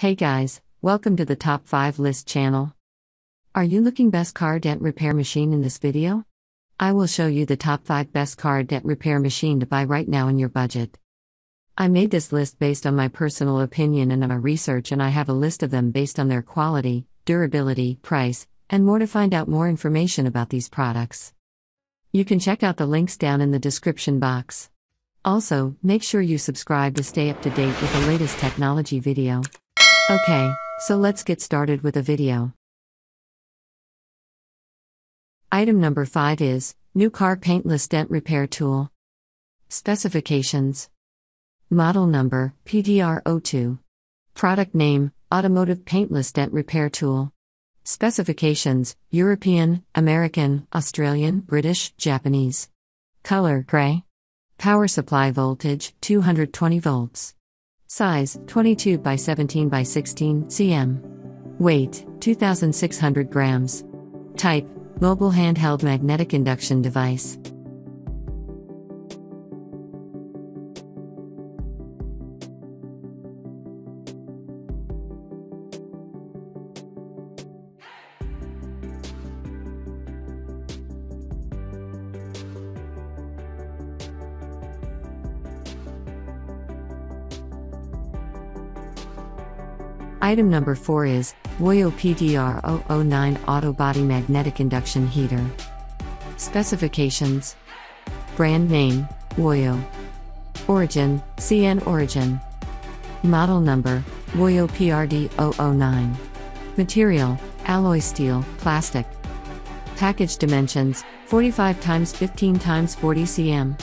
Hey guys, welcome to the Top 5 List channel. Are you looking best car dent repair machine in this video? I will show you the top 5 best car dent repair machine to buy right now in your budget. I made this list based on my personal opinion and on my research, and I have a list of them based on their quality, durability, price, and more to find out more information about these products. You can check out the links down in the description box. Also, make sure you subscribe to stay up to date with the latest technology video. Okay, so let's get started with the video. Item number 5 is new car paintless dent repair tool. Specifications: model number PDR 007, product name automotive paintless dent repair tool. Specifications: European, American, Australian, British, Japanese. Color: gray. Power supply voltage: 220 volts. Size: 22 by 17 by 16 cm. Weight: 2,600 grams. Type: mobile handheld magnetic induction device. Item number 4 is WOYO PDR009 Auto Body Magnetic Induction Heater. Specifications: brand name, WOYO. Origin, CN origin. Model number, WOYO PRD009. Material, alloy steel, plastic. Package dimensions, 45 x 15 x 40 cm.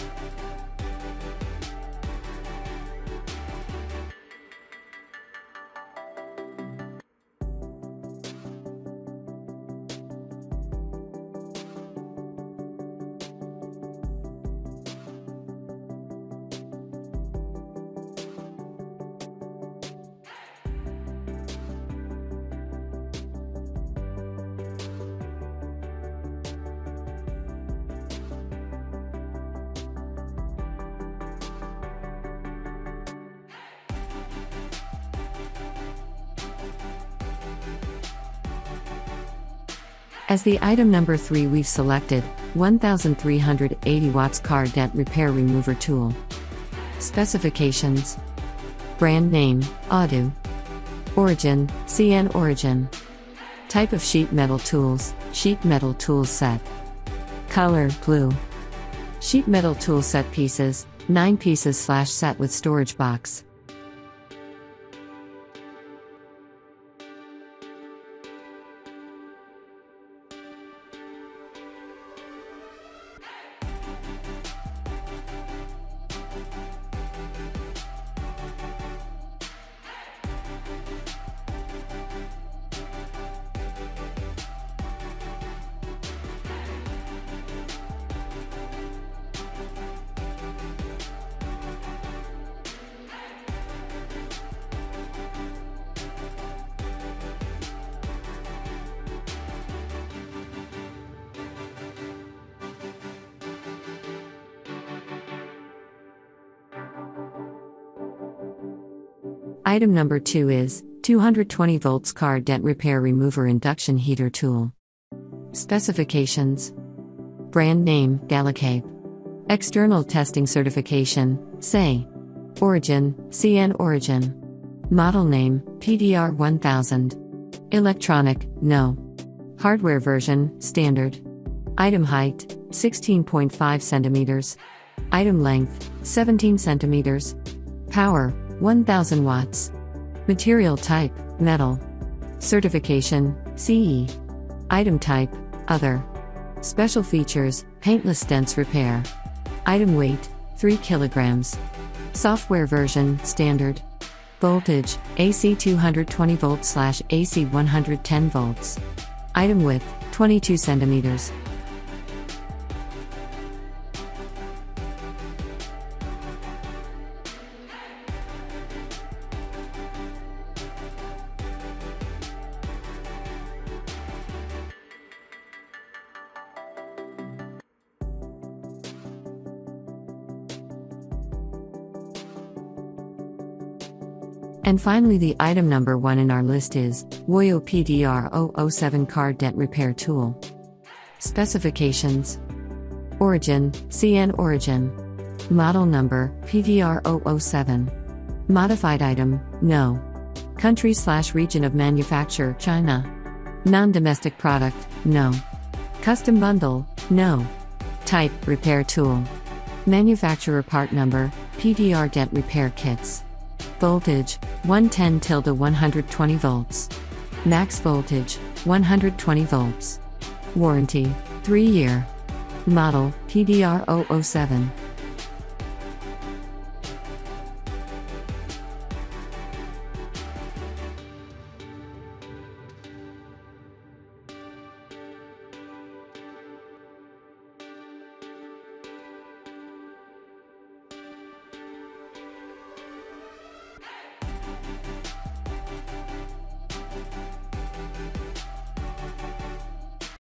As the item number 3, we've selected 1380 watts car dent repair remover tool. Specifications: brand name, Audu. Origin, CN origin. Type of sheet metal tools set. Color: blue. Sheet metal tool set pieces, 9 pieces / set with storage box. Item number 2 is 220 volts car dent repair remover induction heater tool. Specifications: brand name, GalaCape. External testing certification, SEI. Origin, CN origin. Model name, PDR 1000. Electronic, no. Hardware version, standard. Item height, 16.5 centimeters. Item length, 17 centimeters. Power, 1000 watts. Material type, metal. Certification, CE. Item type, other. Special features, paintless dents repair. Item weight, 3 kilograms. Software version, standard. Voltage, AC 220 volts / AC 110 volts. Item width, 22 centimeters. And finally, the item number 1 in our list is WOYO PDR007 Car Dent Repair Tool. Specifications: Origin, CN Origin. Model number, PDR007. Modified item, no. Country/region of manufacture, China. Non-domestic product, no. Custom bundle, no. Type, repair tool. Manufacturer part number, PDR dent repair kits. Voltage, 110-120 volts. Max voltage, 120 volts. Warranty, 3-year. Model, PDR007.